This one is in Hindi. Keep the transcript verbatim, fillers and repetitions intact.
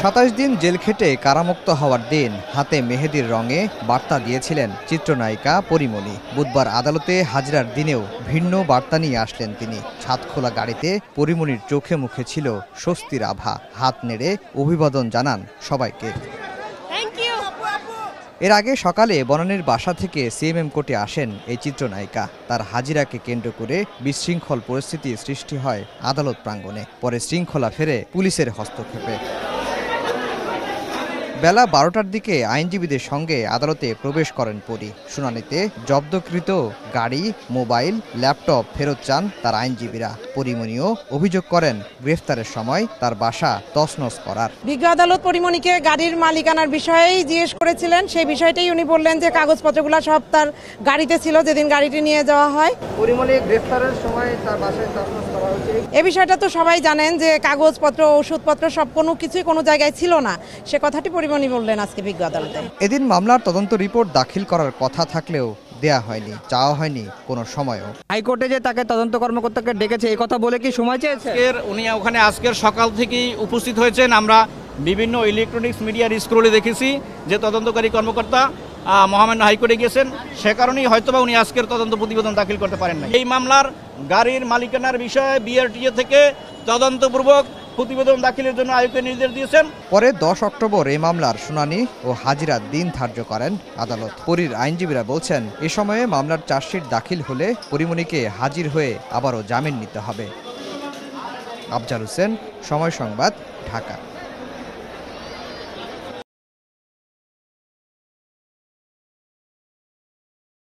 सत्ताईस दिन जेल खेटे कारामुक्त हवार दिन हाथे मेहेदिर रंगे बार्ता दिएछिलेन चित्रनायिका परिमणि। बुधवार आदालते हाजिरार दिनेও भिन्न बार्ता निয়ে আসলেন তিনি। ছাদখোলা গাড়িতে परिमणिर चोखे मुखे छिल स्वस्तिर आभा। हाथ नेड़े अभिवादन जानान सबाइके। एर आगे सकाले बननेर बासा थेके सीएमएम कोर्टे आसेन ए चित्रनायिका। तार हाजिराके केंद्र करे विशृंखल परिस्थिति सृष्टि हय आदालत प्रांगणे। परे शृंखला फेरे पुलिसेर हस्तक्षेपे। बेला बारोटार दिके आईनजीवीदेर संगे आदालते प्रवेश करेन परी। शुनानिते जब्दकृत गाड़ी मोबाइल लैपटप फेरत चान तार आईनजीवीरा। परिमणिओ अभियोग करेन ग्रेफतारेर समय तार बासा तसनस करार। बिग आदालत परिमणिके गाड़ीर मालिकानार विषये जिज्ञेस करेछिलेन। सेई विषयटाई उनि बोललेन जे कागजपत्रगुलो सब तार गाड़ीते छिलो जेदिन गाड़ीटी निये जावा हय। परिमणि ग्रेफतारेर समय तार बासाय तसनस करा हयेछिल। ए विषयटा तो सबाई जानेन जे कागजपत्र ओषुधपत्र सब कोनो किछुई কোনো জায়গায় ছিল না। সে কথাটি এদিন মামলার তদন্ত রিপোর্ট দাখিল করার কথা থাকলেও দেয়া হয়নি, চাওয়া হয়নি কোনো সময়ও। হাইকোর্টে যে তাকে তদন্ত কর্মকর্তাকে ডেকেছে এই কথা বলে কি সময় চেয়েছে? এর উনি ওখানে আজকের সকাল থেকেই উপস্থিত হয়েছেন। আমরা বিভিন্ন ইলেকট্রনিক্স মিডিয়ার স্ক্রলে দেখেছি যে তদন্তকারী কর্মকর্তা মহামান্য হাইকোর্টে গিয়েছেন, সে কারণেই হয়তোবা উনি আজকের তদন্ত প্রতিবেদন দাখিল করতে পারেন না। এই মামলার গাড়ির মালিকানার বিষয়ে বিআরটিএ থেকে তদন্তপূর্বক প্রতিবেদন দাখিলের জন্য আয়োগকে নির্দেশ দিয়েছেন। পরে দশ অক্টোবর এই মামলার শুনানি ও হাজিরার দিন ধার্য করেন আদালত। পরীর আইনজীবীরা বলছেন এই সময়ে মামলার চার্জশিট দাখিল হলে পরিমণিকে হাজির হয়ে আবারও জামিন নিতে হবে। আফজাল হোসেন, সময় সংবাদ, ঢাকা।